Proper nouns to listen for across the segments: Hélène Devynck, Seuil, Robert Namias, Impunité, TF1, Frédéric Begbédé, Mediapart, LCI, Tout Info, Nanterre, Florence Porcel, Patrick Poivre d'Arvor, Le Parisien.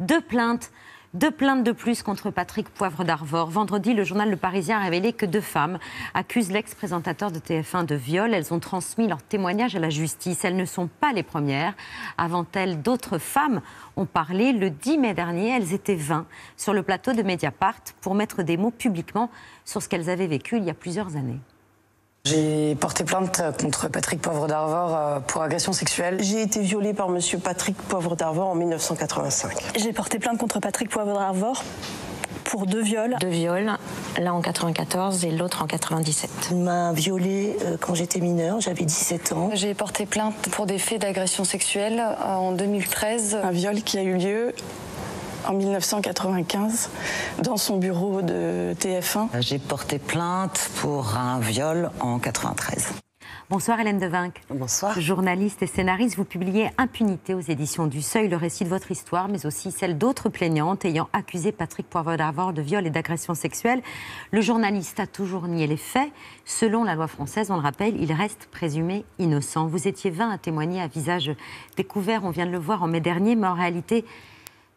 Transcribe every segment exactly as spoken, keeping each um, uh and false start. Deux plaintes. Deux plaintes de plus contre Patrick Poivre d'Arvor. Vendredi, le journal Le Parisien a révélé que deux femmes accusent l'ex-présentateur de T F un de viol. Elles ont transmis leur témoignage à la justice. Elles ne sont pas les premières. Avant elles, d'autres femmes ont parlé. Le dix mai dernier, elles étaient vingt sur le plateau de Mediapart pour mettre des mots publiquement sur ce qu'elles avaient vécu il y a plusieurs années. J'ai porté plainte contre Patrick Poivre d'Arvor pour agression sexuelle. J'ai été violée par monsieur Patrick Poivre d'Arvor en mille neuf cent quatre-vingt-cinq. J'ai porté plainte contre Patrick Poivre d'Arvor pour deux viols. Deux viols, l'un en quatre-vingt-quatorze et l'autre en quatre-vingt-dix-sept. Il m'a violée quand j'étais mineure, j'avais dix-sept ans. J'ai porté plainte pour des faits d'agression sexuelle en deux mille treize. Un viol qui a eu lieu en mille neuf cent quatre-vingt-quinze, dans son bureau de T F un. J'ai porté plainte pour un viol en quatre-vingt-treize. Bonsoir Hélène Devynck. Bonsoir. Journaliste et scénariste, vous publiez Impunité aux éditions du Seuil, le récit de votre histoire, mais aussi celle d'autres plaignantes ayant accusé Patrick Poivre d'Arvor de viol et d'agression sexuelle. Le journaliste a toujours nié les faits. Selon la loi française, on le rappelle, il reste présumé innocent. Vous étiez vingt à témoigner à visage découvert, on vient de le voir en mai dernier, mais en réalité...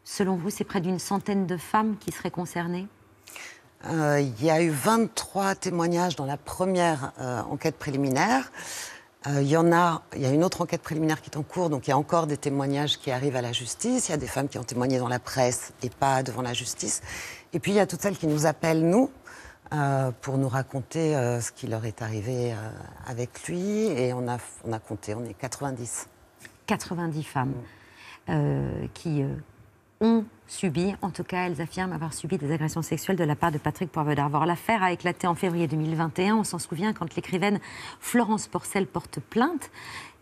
Selon vous, c'est près d'une centaine de femmes qui seraient concernées ? Euh, il y a eu vingt-trois témoignages dans la première euh, enquête préliminaire. Euh, il y en a, il y a une autre enquête préliminaire qui est en cours, donc il y a encore des témoignages qui arrivent à la justice. Il y a des femmes qui ont témoigné dans la presse et pas devant la justice. Et puis il y a toutes celles qui nous appellent, nous, euh, pour nous raconter euh, ce qui leur est arrivé euh, avec lui. Et on a, on a compté, on est quatre-vingt-dix. quatre-vingt-dix femmes euh, qui... Euh... ont subi, en tout cas elles affirment avoir subi des agressions sexuelles de la part de Patrick Poivre d'Arvor. L'affaire a éclaté en février deux mille vingt et un, on s'en souvient, quand l'écrivaine Florence Porcel porte plainte.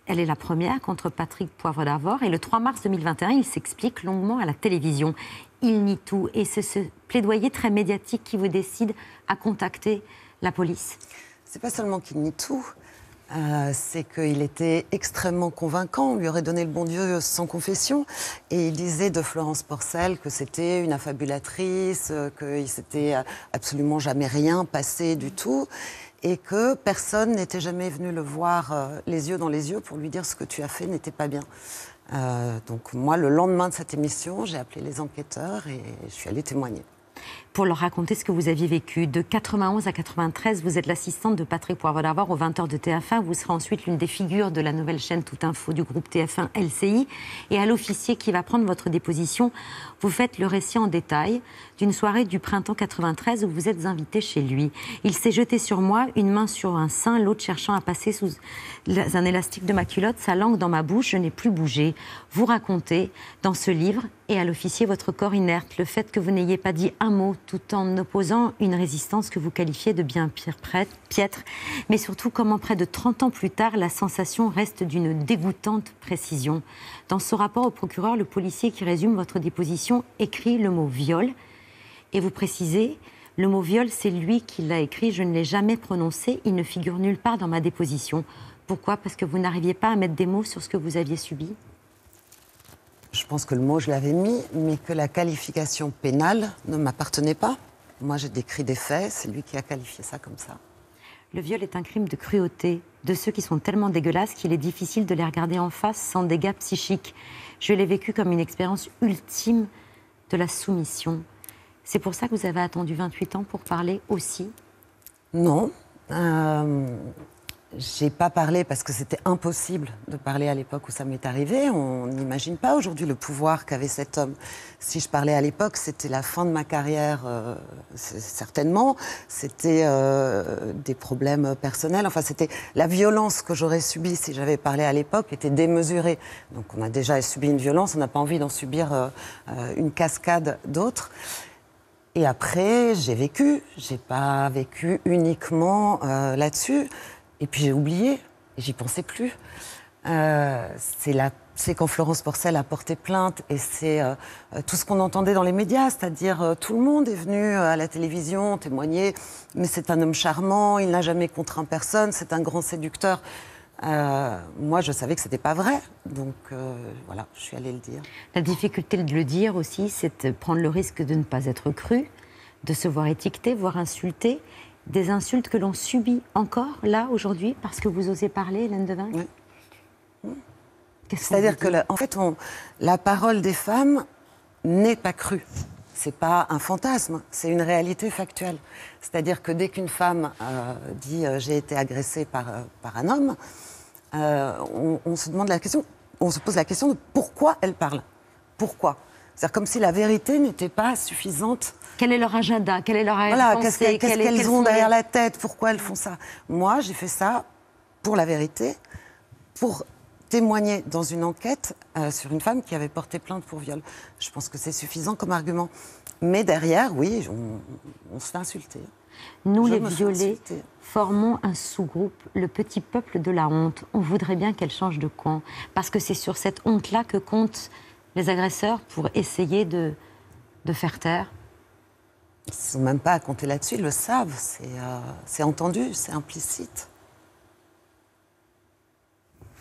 Elle est la première contre Patrick Poivre d'Arvor et le trois mars deux mille vingt et un, il s'explique longuement à la télévision. Il nie tout et c'est ce plaidoyer très médiatique qui vous décide à contacter la police. C'est pas seulement qu'il nie tout, Euh, c'est qu'il était extrêmement convaincant, on lui aurait donné le bon Dieu sans confession, et il disait de Florence Porcel que c'était une affabulatrice, qu'il s'était absolument jamais rien passé du tout, et que personne n'était jamais venu le voir euh, les yeux dans les yeux pour lui dire ce que tu as fait n'était pas bien. Euh, donc moi, le lendemain de cette émission, j'ai appelé les enquêteurs et je suis allée témoigner. Pour leur raconter ce que vous aviez vécu. De quatre-vingt-onze à quatre-vingt-treize, vous êtes l'assistante de Patrick Poivre d'Arvor aux vingt heures de T F un. Vous serez ensuite l'une des figures de la nouvelle chaîne Tout Info du groupe T F un L C I. Et à l'officier qui va prendre votre déposition, vous faites le récit en détail d'une soirée du printemps quatre-vingt-treize où vous êtes invitée chez lui. Il s'est jeté sur moi, une main sur un sein, l'autre cherchant à passer sous un élastique de ma culotte, sa langue dans ma bouche, je n'ai plus bougé. Vous racontez dans ce livre et à l'officier votre corps inerte, le fait que vous n'ayez pas dit un mot tout en opposant une résistance que vous qualifiez de bien piètre, mais surtout comment près de trente ans plus tard, la sensation reste d'une dégoûtante précision. Dans ce rapport au procureur, le policier qui résume votre déposition écrit le mot « viol » et vous précisez « le mot « viol », c'est lui qui l'a écrit, je ne l'ai jamais prononcé, il ne figure nulle part dans ma déposition. Pourquoi ? Parce que vous n'arriviez pas à mettre des mots sur ce que vous aviez subi ? Je pense que le mot, je l'avais mis, mais que la qualification pénale ne m'appartenait pas. Moi, j'ai décrit des faits, c'est lui qui a qualifié ça comme ça. Le viol est un crime de cruauté, de ceux qui sont tellement dégueulasses qu'il est difficile de les regarder en face sans dégâts psychiques. Je l'ai vécu comme une expérience ultime de la soumission. C'est pour ça que vous avez attendu vingt-huit ans pour parler aussi ? Non. Euh... J'ai pas parlé parce que c'était impossible de parler à l'époque où ça m'est arrivé. On n'imagine pas aujourd'hui le pouvoir qu'avait cet homme. Si je parlais à l'époque, c'était la fin de ma carrière, euh, certainement. C'était euh, des problèmes personnels. Enfin, c'était la violence que j'aurais subie si j'avais parlé à l'époque était démesurée. Donc, on a déjà subi une violence, on n'a pas envie d'en subir euh, une cascade d'autres. Et après, j'ai vécu. J'ai pas vécu uniquement euh, là-dessus. Et puis j'ai oublié, j'y pensais plus. Euh, c'est quand Florence Porcel a porté plainte et c'est euh, tout ce qu'on entendait dans les médias, c'est-à-dire euh, tout le monde est venu à la télévision témoigner, mais c'est un homme charmant, il n'a jamais contraint personne, c'est un grand séducteur. Euh, moi, je savais que c'était pas vrai, donc euh, voilà, je suis allée le dire. La difficulté de le dire aussi, c'est de prendre le risque de ne pas être cru, de se voir étiqueté, voire insulté. Des insultes que l'on subit encore, là, aujourd'hui, parce que vous osez parler, Hélène Devynck ? Oui. Qu'est-ce qu'on vous dit ? C'est-à-dire que, la, en fait, on, la parole des femmes n'est pas crue. C'est pas un fantasme, c'est une réalité factuelle. C'est-à-dire que dès qu'une femme euh, dit euh, « j'ai été agressée par, euh, par un homme euh, », on, on se demande la question, on se pose la question de pourquoi elle parle. Pourquoi ? C'est-à-dire comme si la vérité n'était pas suffisante. Quel est leur agenda ? Quel est leur agenda ? Voilà, qu'est-ce qu'elles qu qu qu ont derrière les... la tête ? Pourquoi elles font ça ? Moi, j'ai fait ça pour la vérité, pour témoigner dans une enquête euh, sur une femme qui avait porté plainte pour viol. Je pense que c'est suffisant comme argument. Mais derrière, oui, on, on se fait insulter. Nous, je les violés, formons un sous-groupe, le petit peuple de la honte. On voudrait bien qu'elle change de camp, parce que c'est sur cette honte-là que comptent les agresseurs pour essayer de, de faire taire. Ils ne sont même pas à compter là-dessus, ils le savent. C'est euh, c'est entendu, c'est implicite.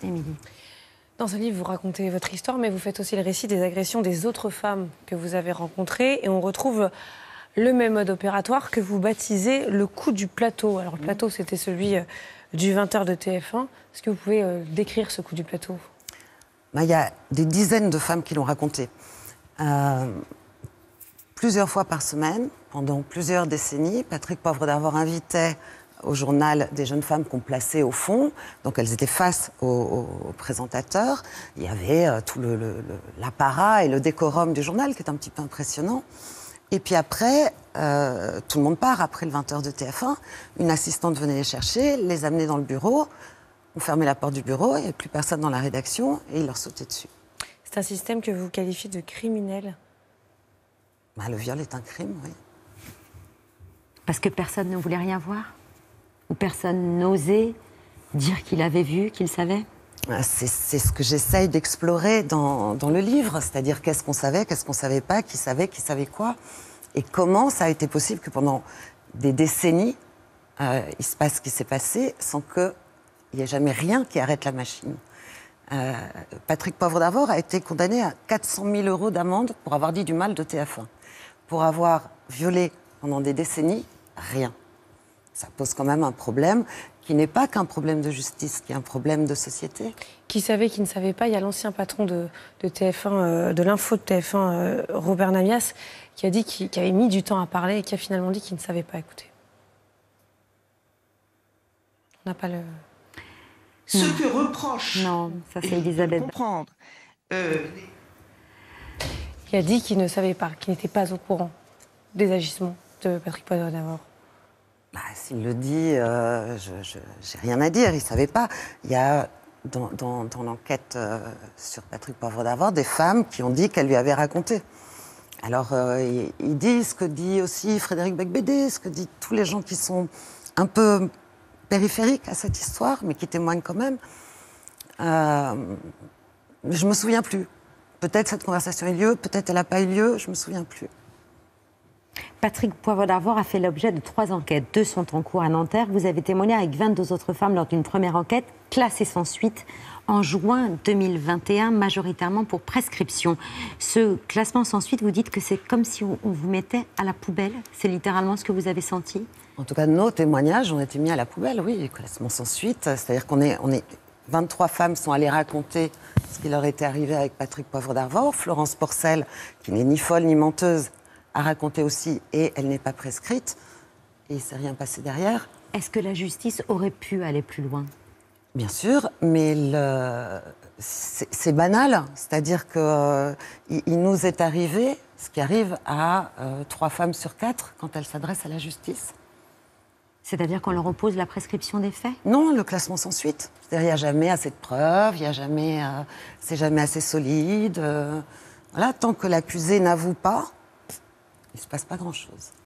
Émilie. Dans ce livre, vous racontez votre histoire, mais vous faites aussi le récit des agressions des autres femmes que vous avez rencontrées. Et on retrouve le même mode opératoire que vous baptisez le coup du plateau. Alors, le plateau, c'était celui du vingt heures de T F un. Est-ce que vous pouvez euh, décrire ce coup du plateau ? Ben, y a des dizaines de femmes qui l'ont raconté. Euh, plusieurs fois par semaine, pendant plusieurs décennies, Patrick Poivre d'Arvor invitait au journal des jeunes femmes qu'on plaçait au fond, donc elles étaient face aux, aux présentateurs. Il y avait euh, tout le, le, le, l'apparat et le décorum du journal, qui est un petit peu impressionnant. Et puis après, euh, tout le monde part, après le vingt heures de T F un, une assistante venait les chercher, les amenait dans le bureau, on fermait la porte du bureau, il n'y avait plus personne dans la rédaction, et ils leur sautaient dessus. C'est un système que vous qualifiez de criminel ? Ben, le viol est un crime, oui. Parce que personne ne voulait rien voir ? Où personne n'osait dire qu'il avait vu, qu'il savait? C'est ce que j'essaye d'explorer dans, dans le livre, c'est-à-dire qu'est-ce qu'on savait, qu'est-ce qu'on savait pas, qui savait, qui savait quoi, et comment ça a été possible que pendant des décennies, euh, il se passe ce qui s'est passé sans qu'il n'y ait jamais rien qui arrête la machine. Euh, Patrick Poivre d'Arvor a été condamné à quatre cent mille euros d'amende pour avoir dit du mal de T F un, pour avoir violé pendant des décennies, rien. Ça pose quand même un problème qui n'est pas qu'un problème de justice, qui est un problème de société. Qui savait, qui ne savait pas, il y a l'ancien patron de, de T F un, euh, de l'info de T F un, euh, Robert Namias, qui a dit qu'il qu'il avait mis du temps à parler et qui a finalement dit qu'il ne savait pas écouter. On n'a pas le... Ce non. que reproche... Non, ça c'est Elisabeth. Comprendre. Euh... Il a dit qu'il ne savait pas, qu'il n'était pas au courant des agissements de Patrick Poivre d'Arvor. Bah, s'il le dit, euh, je n'ai rien à dire, il ne savait pas. Il y a, dans, dans, dans l'enquête euh, sur Patrick Poivre d'Arvor, des femmes qui ont dit qu'elles lui avaient raconté. Alors, euh, il, il dit ce que dit aussi Frédéric Begbédé, ce que disent tous les gens qui sont un peu périphériques à cette histoire, mais qui témoignent quand même. Euh, je ne me souviens plus. Peut-être cette conversation a eu lieu, peut-être elle n'a pas eu lieu, je ne me souviens plus. Patrick Poivre d'Arvor a fait l'objet de trois enquêtes. Deux sont en cours à Nanterre. Vous avez témoigné avec vingt-deux autres femmes lors d'une première enquête, classée sans suite, en juin deux mille vingt et un, majoritairement pour prescription. Ce classement sans suite, vous dites que c'est comme si on vous mettait à la poubelle. C'est littéralement ce que vous avez senti? En tout cas, nos témoignages ont été mis à la poubelle, oui. Classement sans suite, c'est-à-dire qu'on est, on est... vingt-trois femmes sont allées raconter ce qui leur était arrivé avec Patrick Poivre d'Arvor. Florence Porcel, qui n'est ni folle ni menteuse, a raconté aussi, et elle n'est pas prescrite, et il ne s'est rien passé derrière. Est-ce que la justice aurait pu aller plus loin? Bien sûr, mais le... c'est banal, c'est-à-dire qu'il il nous est arrivé ce qui arrive à euh, trois femmes sur quatre quand elles s'adressent à la justice. C'est-à-dire qu'on leur oppose la prescription des faits? Non, le classement sans suite. C'est-à-dire qu'il n'y a jamais assez de preuves, il n'y a jamais, euh, c'est jamais assez solide. Euh, voilà, tant que l'accusé n'avoue pas, il ne se passe pas grand-chose.